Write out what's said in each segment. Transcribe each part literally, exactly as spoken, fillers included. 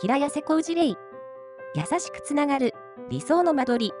平安浩二レイ。優しくつながる理想の間取り。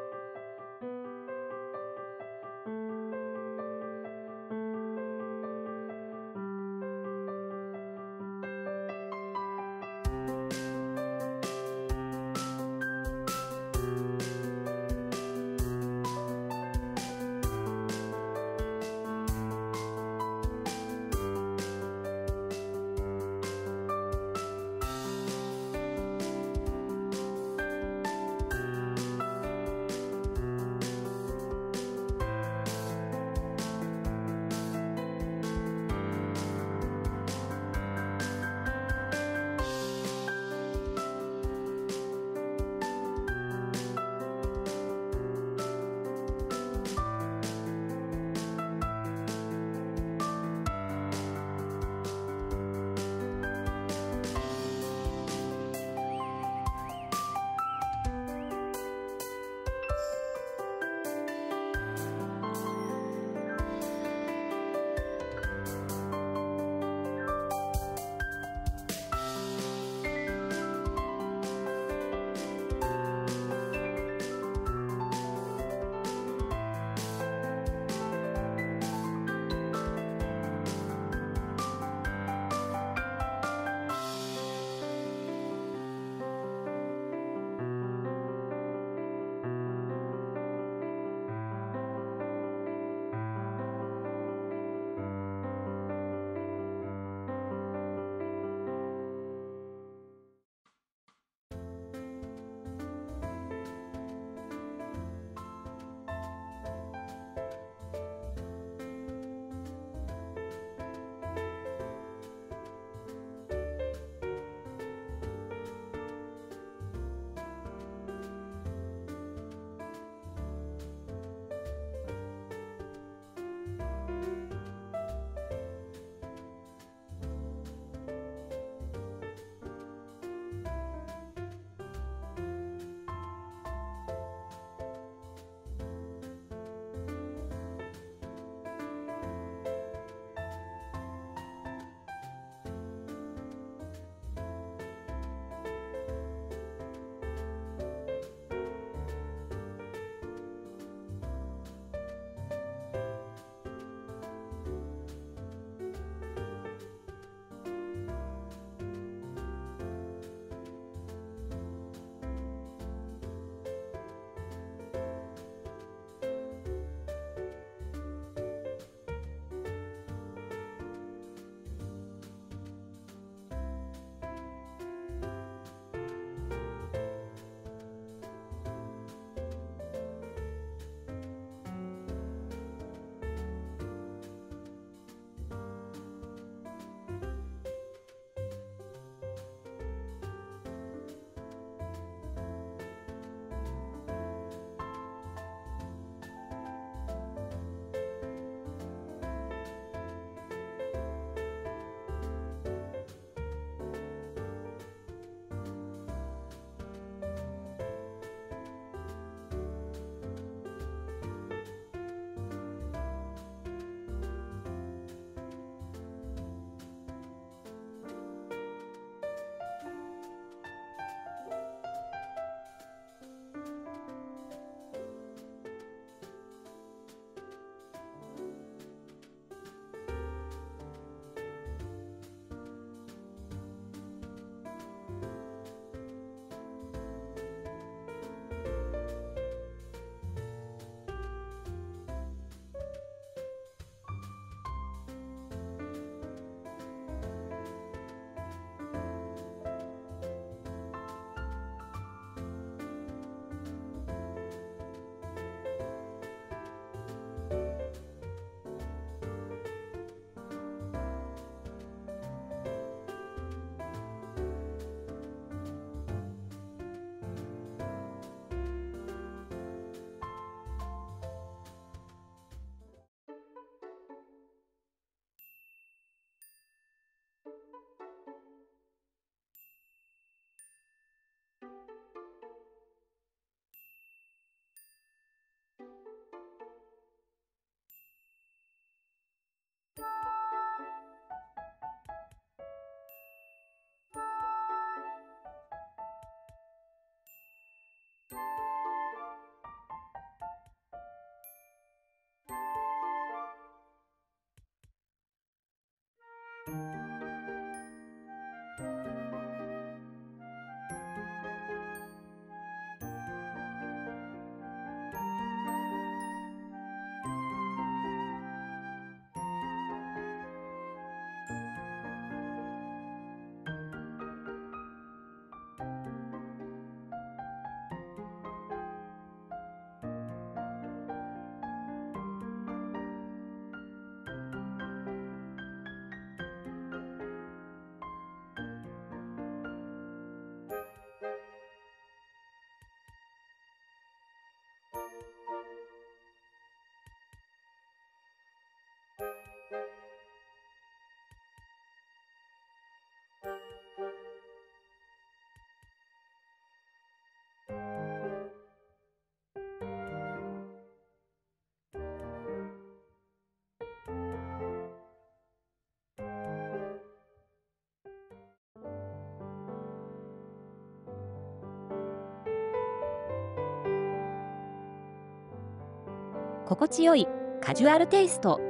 心地よいカジュアルテイスト、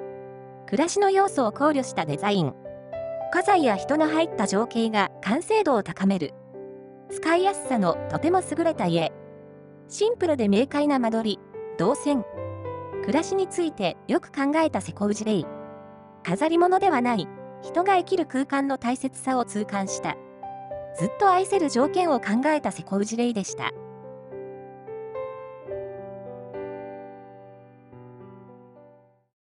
暮らしの要素を考慮したデザイン、家財や人の入った情景が完成度を高める、使いやすさのとても優れた家、シンプルで明快な間取り、動線、暮らしについてよく考えたセコウジレイ、飾り物ではない人が生きる空間の大切さを痛感した、ずっと愛せる条件を考えたセコウジレイでした。